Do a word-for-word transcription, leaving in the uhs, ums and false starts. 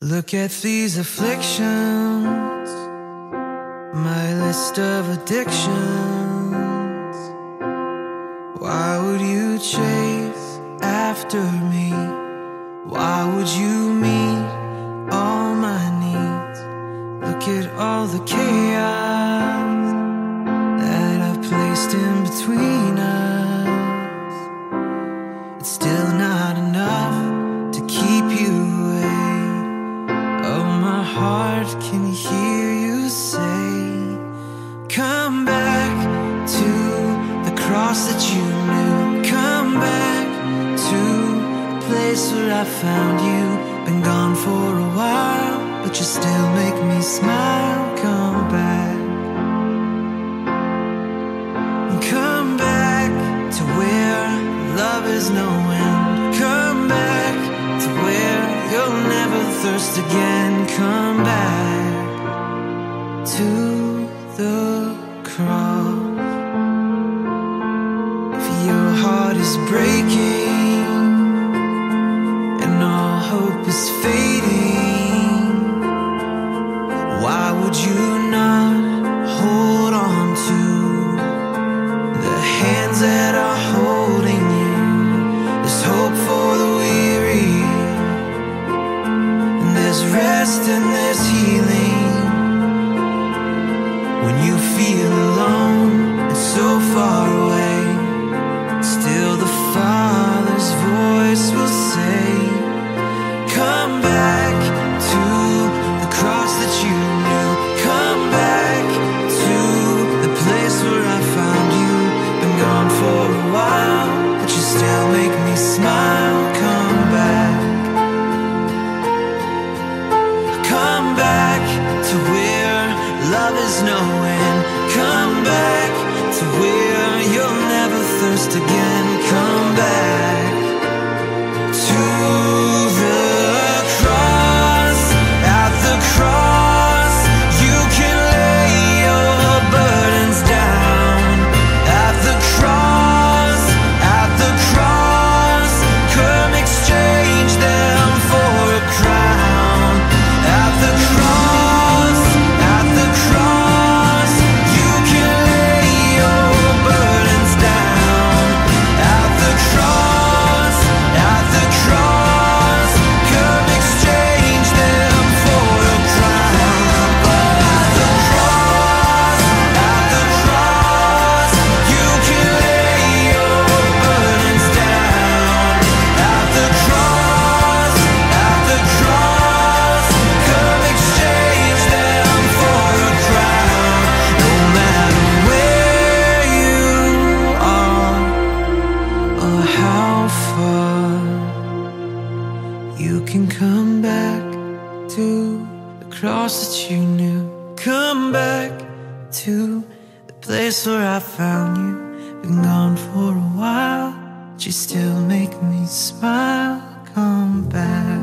Look at these afflictions, my list of addictions. Why would you chase after me? Why would you meet all my needs? Look at all the chaos that I've placed in between us. It's still not enough to keep you away. My heart can hear you say, come back to the cross that you knew. Come back to the place where I found you. Been gone for a while, but you still make me smile. Come back, come back to where love is no end. Come back to where you'll never thirst again. Come back to the cross. If your heart is breaking and all hope is fading, why would you not hold on to the hands that are holding you? There's hope for the weary, and there's rest and there's healing. When you feel alone and so far away, still the Father's voice will say, come back to the cross that you knew. Come back to the place where I found you. Been gone for a while, but you still make me smile. Come back, come back to where love is no end. Come back to where you'll never thirst again. Come back to the cross. At the cross, you can lay your burdens down. At the cross, at the cross, come exchange them for a crown. At the cross, at the cross, you can lay your burdens down. At the cross, at the cross, come exchange them for a crown. At the cross, at the cross, you can lay your burdens down. At the cross, at the cross, come exchange them for a crown. No matter where you are or how far, you can come back to the cross that you knew. Come back to the place where I found you. Been gone for a while, but you still make me smile. Come back.